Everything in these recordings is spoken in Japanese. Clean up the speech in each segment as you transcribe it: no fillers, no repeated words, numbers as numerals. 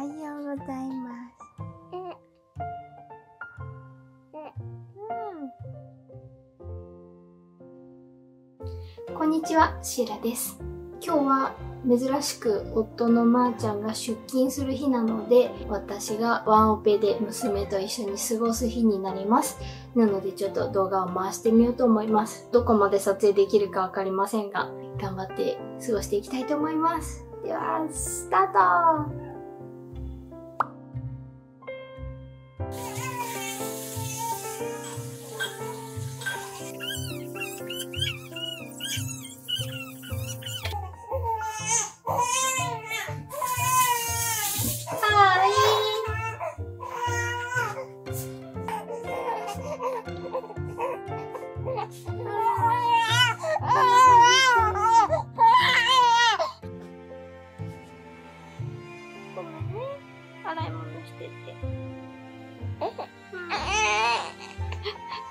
はようございます。こんにちは、シーラです。今日は珍しく夫のまーちゃんが出勤する日なので、私がワンオペで娘と一緒に過ごす日になります。なのでちょっと動画を回してみようと思います。どこまで撮影できるかわかりませんが、頑張って過ごしていきたいと思います。ではスタート。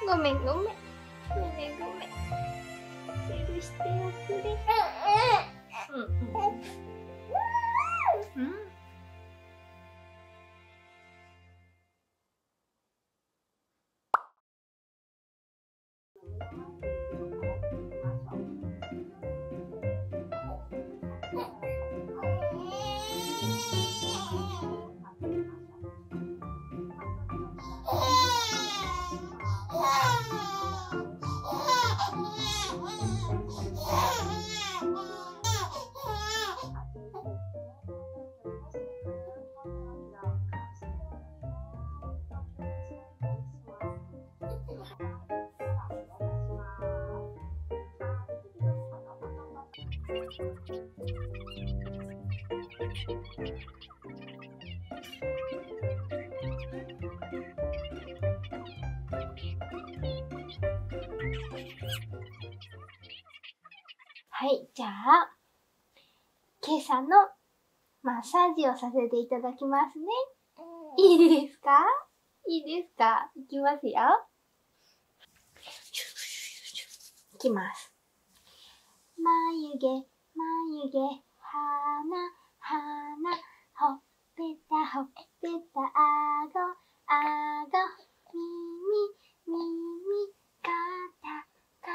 ごめん。許しておくれ。はい、じゃあ今朝のマッサージをさせていただきますね。いいですか？いいですか？いきますよ。いきます。眉毛眉毛、鼻、鼻、ほっぺた、ほっぺた、あご、あご、耳、耳、肩、肩、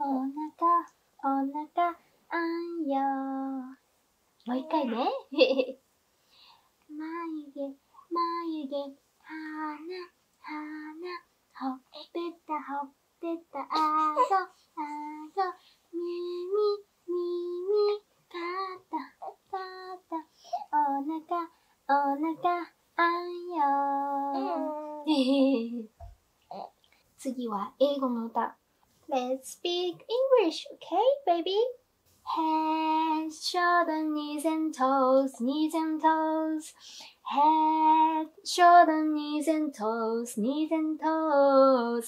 お腹、お腹、あんよ。もう一回ね。眉毛、眉毛、鼻、鼻、ほっぺた、ほっぺた、あご、あご、耳、耳、肩、肩、お腹、あんよ。次は英語の歌。Let's speak English, okay, baby? Hands, shoulder, knees and toes. Head, shoulder, knees and toes.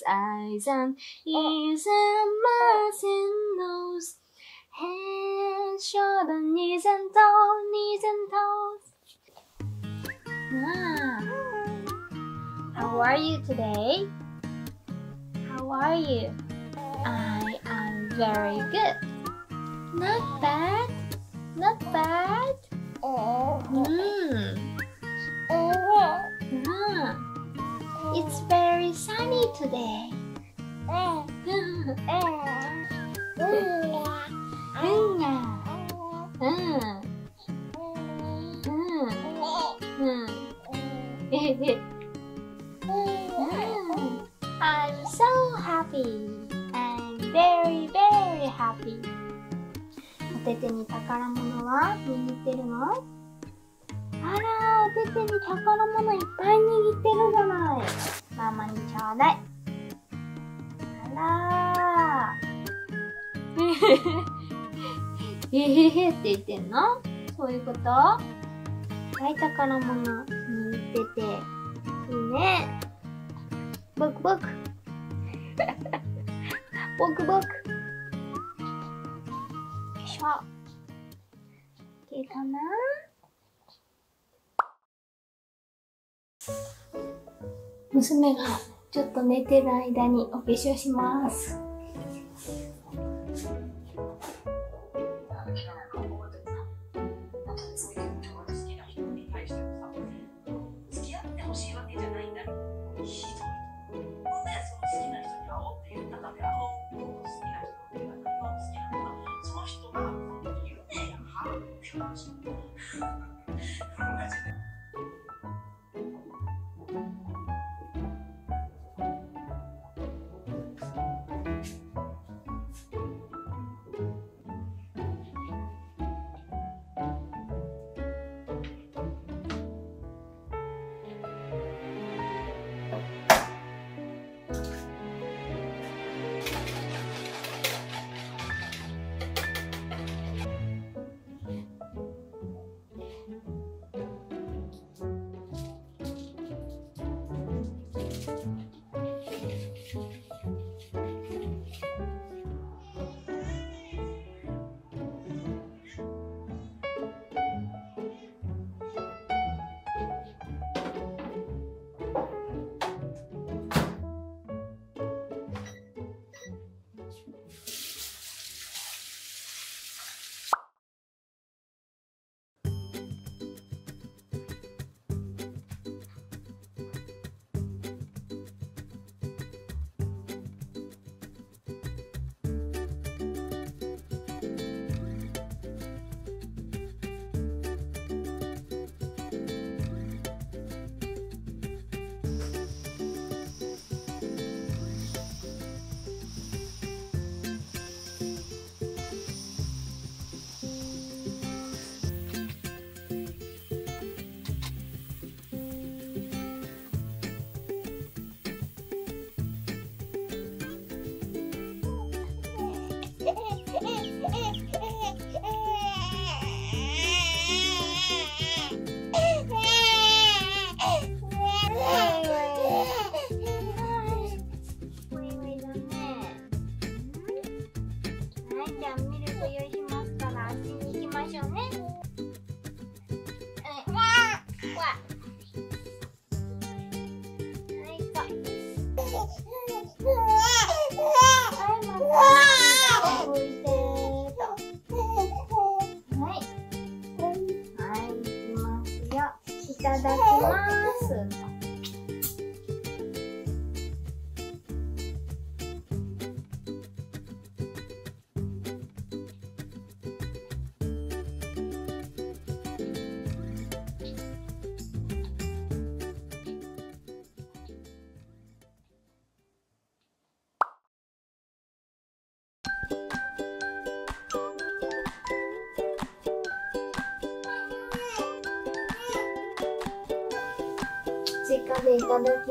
Eyes and ears and mouth and nose.Hands, shoulder, knees and toes. How are you today? How are you? I am very good. Not bad. It's very sunny today. I'm so happy. I'm very, very happy. お手手に宝物は握ってるの？あら、お手手に宝物いっぱい握ってるじゃない。ママにちょうだい。あらー。えへへって言ってんの？そういうこと？はい、宝物握ってていいね。ボクボク。よいしょ。OK かな？娘がちょっと寝てる間にお化粧します。でいただきます。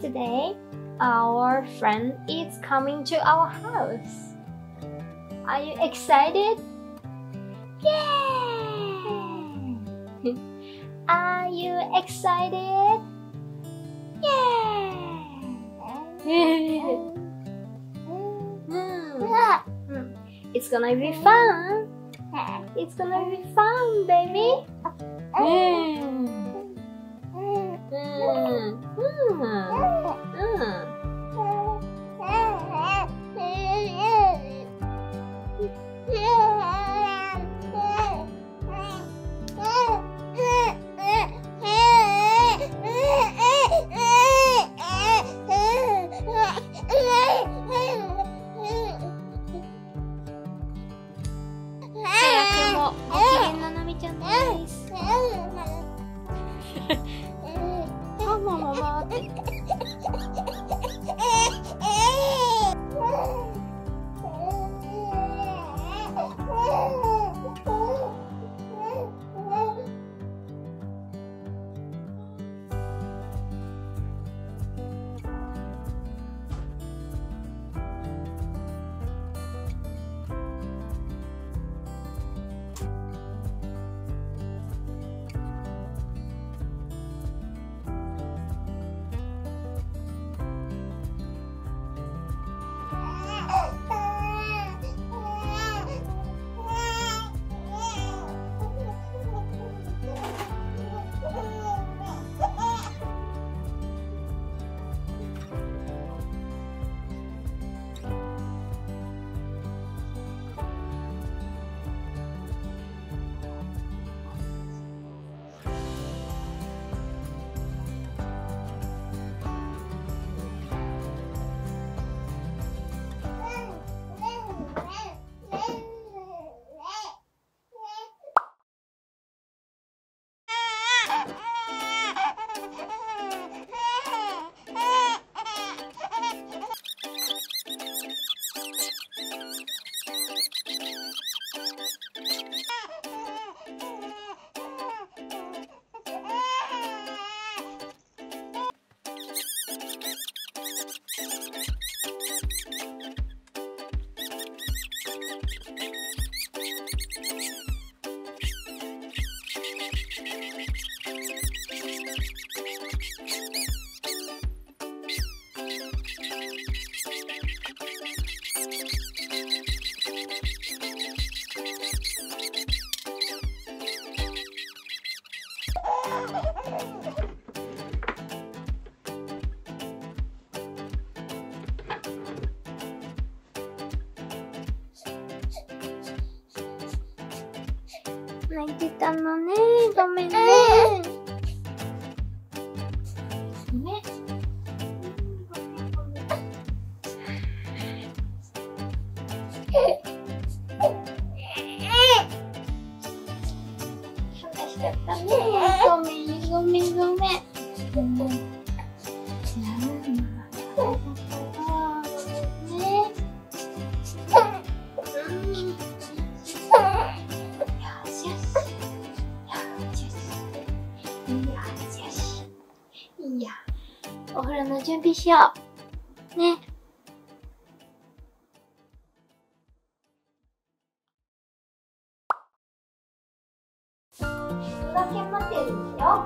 Today, our friend is coming to our house. Are you excited? Yay! Are you excited? Yay! It's gonna be fun. It's gonna be fun, baby. 泣いてたのね。ごめんね。ね。探しちゃったね。ごめんごめんごめん。お風呂の準備しよう。ね。ちょっとだけ待ってるんだよ。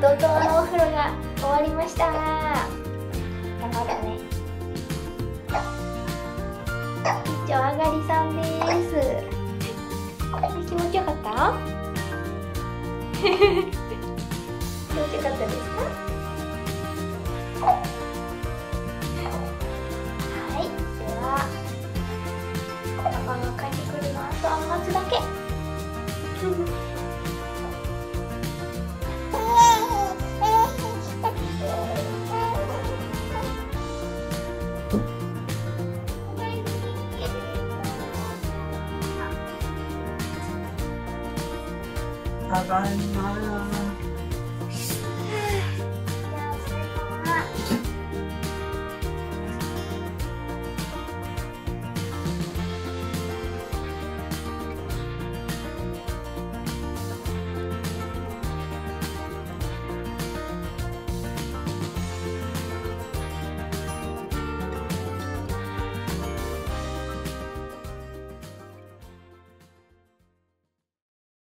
怒涛のお風呂が終わりました。頑張ったね。一丁あがりさんです。気持ちよかった？気持ちよかったですか？はい、ではパパが帰ってくるのあとは待つだけ。ただいまー。